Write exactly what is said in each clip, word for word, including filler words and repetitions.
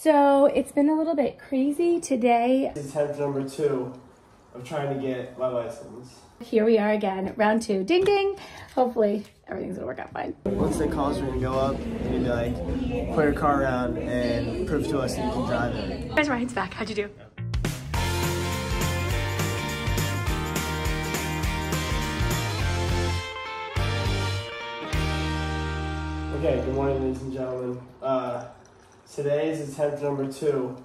So it's been a little bit crazy today. This is attempt number two of trying to get my license. Here we are again, round two. Ding ding. Hopefully everything's gonna work out fine. Once they call us, we're gonna go up and you like put your car around and prove to us that you can drive it. Guys, Ryan's back. How'd you do? Okay, good morning, ladies and gentlemen. Uh, today is attempt number two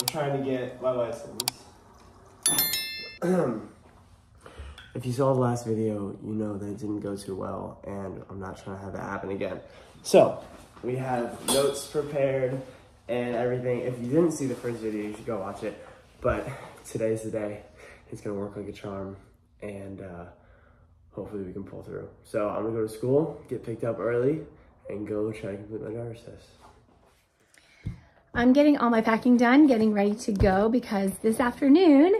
of trying to get my license. If you saw the last video, you know that it didn't go too well, and I'm not trying to have that happen again. So, we have notes prepared and everything. If you didn't see the first video, you should go watch it. But today's the day. It's gonna work like a charm, and uh, hopefully we can pull through. So, I'm gonna go to school, get picked up early, and go try to complete my driver's test. I'm getting all my packing done, getting ready to go, because this afternoon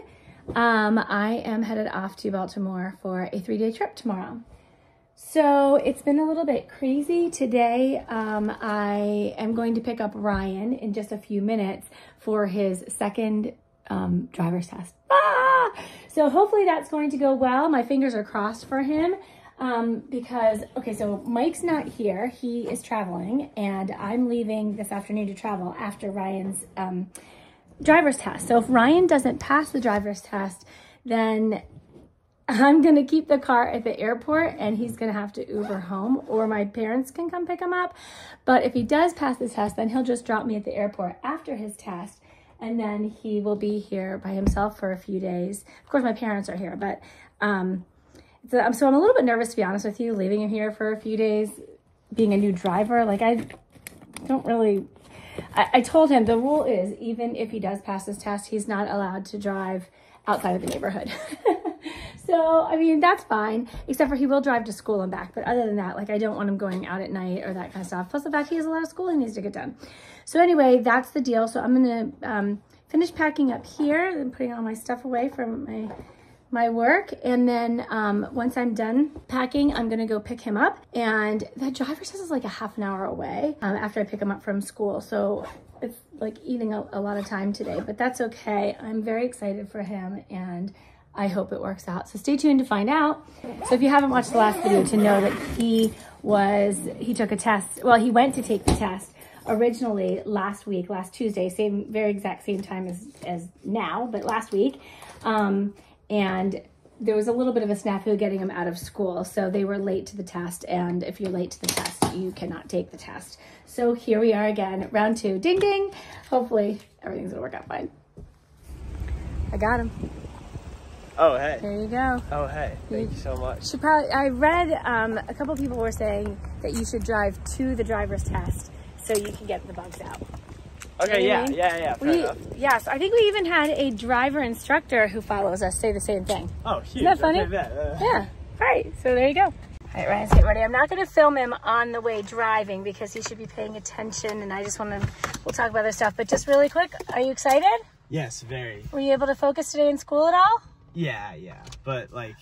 um, I am headed off to Baltimore for a three-day trip tomorrow. So it's been a little bit crazy today. Um, I am going to pick up Ryan in just a few minutes for his second um, driver's test. Ah! So hopefully that's going to go well. My fingers are crossed for him. Um, because, okay, so Mike's not here, he is traveling, and I'm leaving this afternoon to travel after Ryan's um, driver's test. So if Ryan doesn't pass the driver's test, then I'm gonna keep the car at the airport and he's gonna have to Uber home, or my parents can come pick him up. But if he does pass the test, then he'll just drop me at the airport after his test, and then he will be here by himself for a few days. Of course, my parents are here, but um, So I'm, so I'm a little bit nervous, to be honest with you, leaving him here for a few days, being a new driver. Like, I don't really, I, I told him the rule is, even if he does pass this test, he's not allowed to drive outside of the neighborhood. So, I mean, that's fine, except for he will drive to school and back. But other than that, like, I don't want him going out at night or that kind of stuff. Plus the fact he has a lot of school he needs to get done. So anyway, that's the deal. So I'm going to um, finish packing up here and putting all my stuff away from my... my work, and then um, once I'm done packing, I'm gonna go pick him up, and that driver's test is like a half an hour away um, after I pick him up from school, so it's like eating a, a lot of time today, but that's okay. I'm very excited for him, and I hope it works out, so stay tuned to find out. So if you haven't watched the last video to know that he was, he took a test, well, he went to take the test originally last week, last Tuesday, same, very exact same time as, as now, but last week, um, and there was a little bit of a snafu getting him out of school. So they were late to the test. And if you're late to the test, you cannot take the test. So here we are again, round two, ding, ding. Hopefully everything's gonna work out fine. I got him. Oh, hey. There you go. Oh, hey, thank you, you so much. Should probably, I read um, a couple people were saying that you should drive to the driver's test so you can get the bugs out. Okay, yeah, yeah, yeah, fair enough. Yes, I think we even had a driver instructor who follows us say the same thing. Oh, huge. Isn't that funny? Uh, yeah, all right, so there you go. All right, Ryan's getting ready. I'm not going to film him on the way driving because he should be paying attention, and I just want to, we'll talk about other stuff, but just really quick, are you excited? Yes, very. Were you able to focus today in school at all? Yeah, yeah, but like,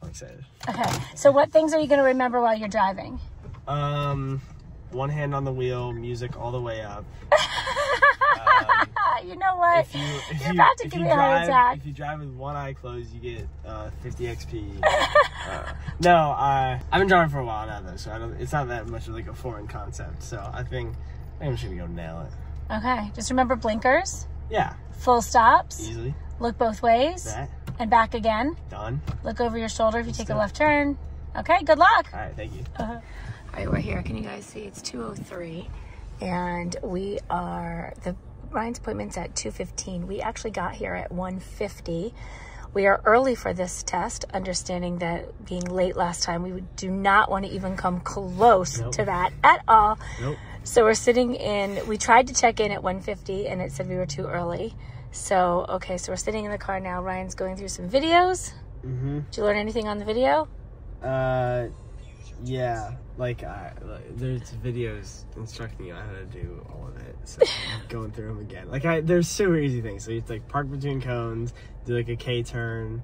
I'm excited. Okay, so what things are you going to remember while you're driving? Um, one hand on the wheel, music all the way up. Um, you know what? If you, if You're you, about to give me a heart attack. If you drive with one eye closed, you get uh, fifty X P. uh, no, uh, I've been driving for a while now, though, so I don't, it's not that much of like a foreign concept. So I think, I think I'm just gonna go nail it. Okay, just remember blinkers. Yeah. Full stops. Easily. Look both ways. That. And back again. Done. Look over your shoulder if you Still. take a left turn. Okay, good luck. All right, thank you. Uh-huh. All right, we're here. Can you guys see? It's two oh three. And we are, the Ryan's appointment's at two fifteen. We actually got here at one fifty. We are early for this test, understanding that being late last time, we do not want to even come close nope. to that at all. Nope. So we're sitting in, we tried to check in at one fifty and it said we were too early. So, okay, so we're sitting in the car now. Ryan's going through some videos. Mm-hmm. Did you learn anything on the video? Uh, yeah. Like, I, like, there's videos instructing you how to do all of it, so I'm going through them again. Like, I, there's super easy things. So you have to, like, park between cones, do, like, a K turn,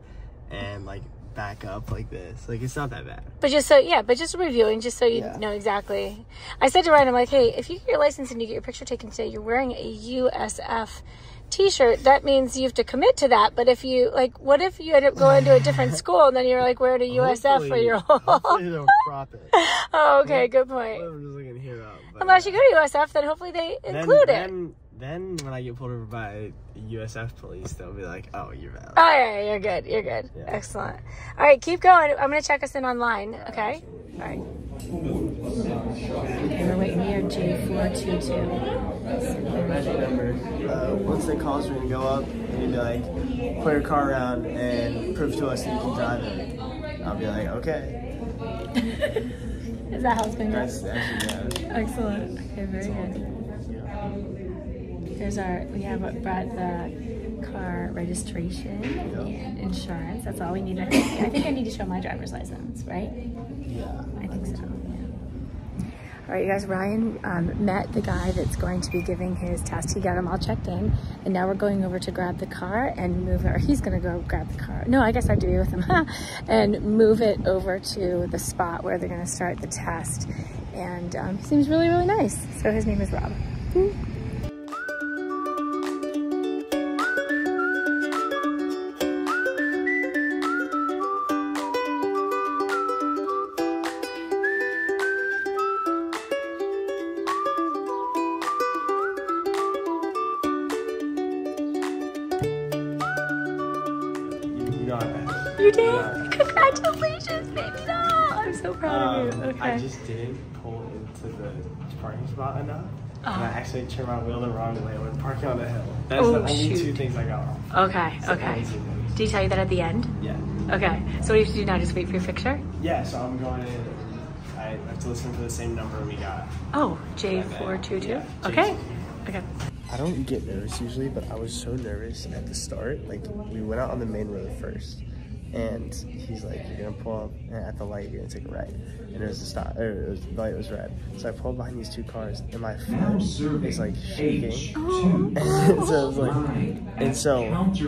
and, like, back up like this. Like, it's not that bad. But just so, yeah, but just reviewing, just so you yeah. know exactly. I said to Ryan, I'm like, hey, if you get your license and you get your picture taken today, you're wearing a U S F t-shirt. That means you have to commit to that. But if you, like, what if you end up going to a different school and then you're like wearing a U S F for your whole... Hopefully they'll crop it. Oh, okay, yeah. Good point. I'm just looking here up, but, unless you go to U S F, then hopefully they then, include then, it. Then when I get pulled over by U S F police, they'll be like, oh, you're valid. Oh, yeah, you're good. You're good. Yeah. Excellent. All right, keep going. I'm going to check us in online, okay? All right. Okay, we're waiting here, J four two two. Magic number. Uh, once the calls are going to go up, you need to, like, pull your car around and prove to us that you can drive it. I'll be like, okay. Is that how it's been going? That's actually, yeah. Excellent. Okay, very good. There's our, we have brought the car registration and insurance. That's all we need. I think, I think I need to show my driver's license, right? Yeah. I think so, yeah. All right, you guys, Ryan um, met the guy that's going to be giving his test. He got them all checked in, and now we're going over to grab the car and move it, or he's gonna go grab the car. No, I guess I have to be with him, and move it over to the spot where they're gonna start the test. And um, he seems really, really nice. So his name is Rob. You did? Yeah. Congratulations, baby doll! I'm so proud um, of you. Okay. I just didn't pull into the parking spot enough. Oh. And I actually turned my wheel the wrong way. I was parking on the hill. That's oh, the only shoot. two things I got wrong. Okay, so okay. Did he tell you that at the end? Yeah. Okay. So what do you have to do now? Just wait for your picture? Yeah, so I'm going in. I have to listen for the same number we got. Oh, J four two two? Yeah, okay. Okay. I don't get nervous usually, but I was so nervous at the start. Like, we went out on the main road first. And he's like, you're gonna pull up and at the light, you're gonna take a right. And it was a stop, or it was, the light was red. So I pulled behind these two cars, and my phone is like shaking. And so I was like, and so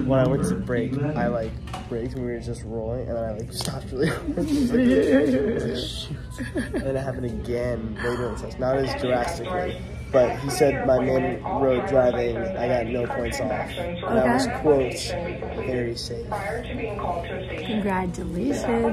when I went to brake, I like braked and we were just rolling, and then I like stopped really hard. And it happened again later in the test, not as drastically. But he said my main road driving, I got no points off. And okay. I was, quote, very safe. Congratulations. Yeah.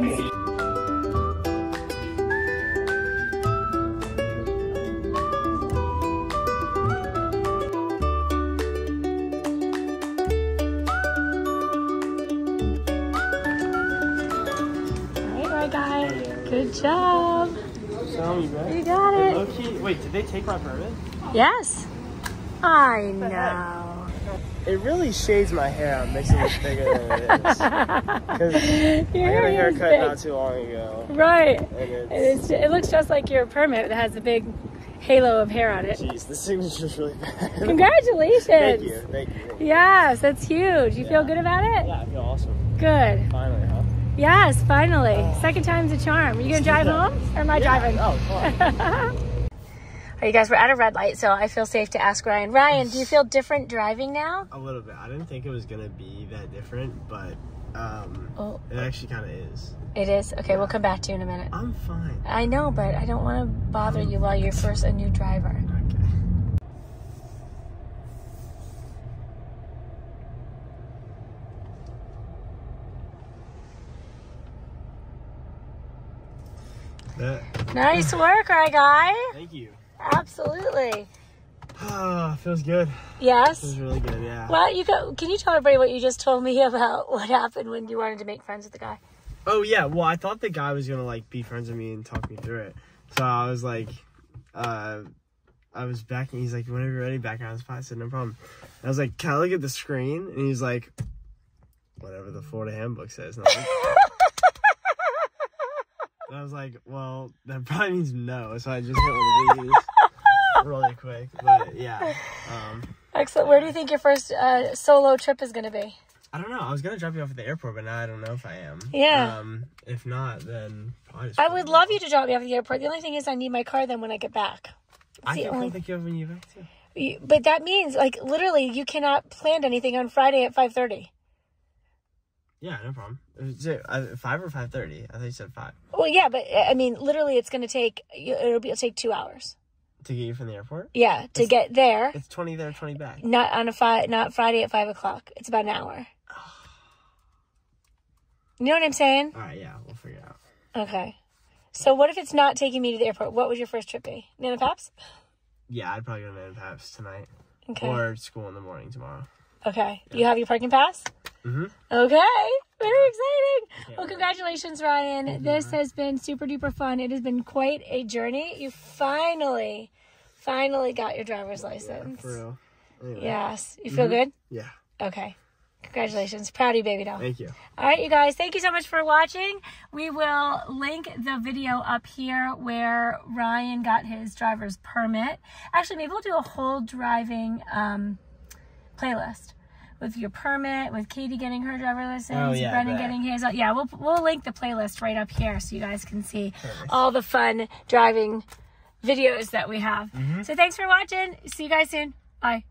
You got it. Low key, wait, did they take my permit? Yes. I know. It really shades my hair. I'm making it bigger than it is. Because I got a haircut not too long ago. Right. And it's, it looks just like your permit that has a big halo of hair on it. Jeez, this signature's really bad. Congratulations. Thank you. Thank you. Thank you. Yes, that's huge. You yeah. feel good about it? Yeah, I feel awesome. Good. Finally, huh? Yes, finally. Oh. Second time's a charm. Are you going to drive home? Or am I yeah. driving? Oh, come on. All right, you guys, we're at a red light, so I feel safe to ask Ryan. Ryan, do you feel different driving now? A little bit. I didn't think it was going to be that different, but um, oh. it actually kind of is. It is? Okay, yeah. We'll come back to you in a minute. I'm fine. I know, but I don't want to bother you while you're first a new driver. Okay. That. Nice work, right, guy? Thank you. Absolutely. Oh, feels good. Yes. Feels really good. Yeah. Well, you go. Can you tell everybody what you just told me about what happened when you wanted to make friends with the guy? Oh yeah. Well, I thought the guy was gonna like be friends with me and talk me through it. So I was like, uh, I was back, and he's like, "Whenever you're ready, back on the spot." I said, "No problem." And I was like, "Can I look at the screen?" And he's like, "Whatever the Florida Handbook says." And I was like, And I was like, well, that probably means no, so I just hit one of these really quick, but yeah. Um, Excellent. Where do you think your first uh, solo trip is going to be? I don't know. I was going to drop you off at the airport, but now I don't know if I am. Yeah. Um, if not, then probably just I would love you to drop me off at the airport. The only thing is I need my car then when I get back. It's I don't only... think you have when you get back, too. But that means, like, literally, you cannot plan anything on Friday at five thirty. Yeah, no problem. five or five thirty? I think you said five. Well, yeah, but, I mean, literally it's going to take, it'll be, it'll take two hours. To get you from the airport? Yeah, to it's, get there. It's twenty there, twenty back. Not on a fi- not Friday at five o'clock. It's about an hour. You know what I'm saying? All right, yeah, we'll figure it out. Okay. So what if it's not taking me to the airport? What would your first trip be? Nana Paps? Yeah, I'd probably go to Nana Paps tonight. Okay. Or school in the morning tomorrow. Okay. Yeah. You have your parking pass? Mm-hmm. Okay. Very exciting. Well, congratulations, Ryan. Mm-hmm. This has been super duper fun. It has been quite a journey. You finally, finally got your driver's license. Yeah, for real. Anyway. Yes. You feel mm-hmm. good? Yeah. Okay. Congratulations. Proud of you, baby doll. Thank you. All right, you guys. Thank you so much for watching. We will link the video up here where Ryan got his driver's permit. Actually, maybe we'll do a whole driving um, playlist with your permit, with Katie getting her driver's license, oh, yeah, Brennan getting his. Yeah, we'll, we'll link the playlist right up here so you guys can see Perfect. all the fun driving videos that we have. Mm-hmm. So thanks for watching. See you guys soon. Bye.